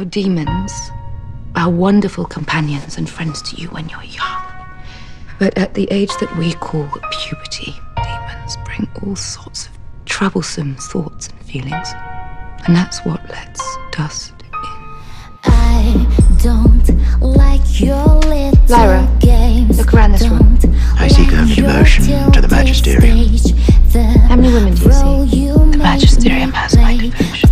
Your demons are wonderful companions and friends to you when you're young. But at the age that we call puberty, demons bring all sorts of troublesome thoughts and feelings. And that's what lets dust in. I don't like your little games. Lyra, look around this room. I seek only devotion to the magisterium. How many women do you see? The magisterium has my devotion.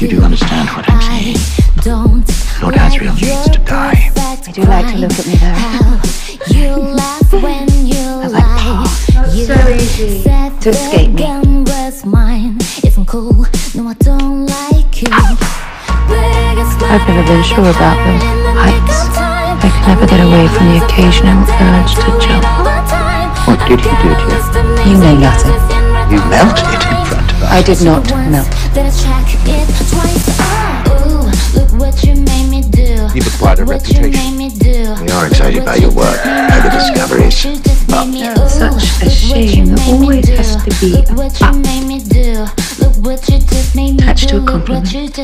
You do understand what I'm saying. Lord Asriel needs to die. I do like to look at me though. You laugh when you so easy to escape me. Isn't cool. No, I don't like you. I've never been sure about the heights. I could never get away from the occasional urge to jump. What did he do to you? You know nothing. You melted in front of us. I did not melt. You've acquired a reputation. We are excited by your work and the discoveries. It's such a shame that always has to be attached to a compliment.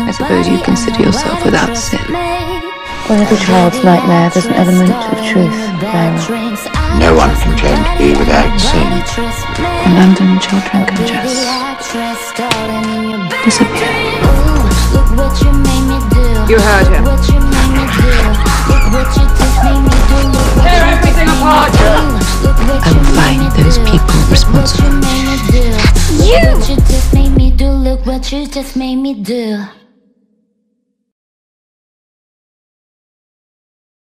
I suppose you consider yourself without sin. Well, every child's nightmare has an element of truth, No one can claim to be without sin. In London, children can just disappear. You heard him. Tear everything apart! I will find those people responsible. You!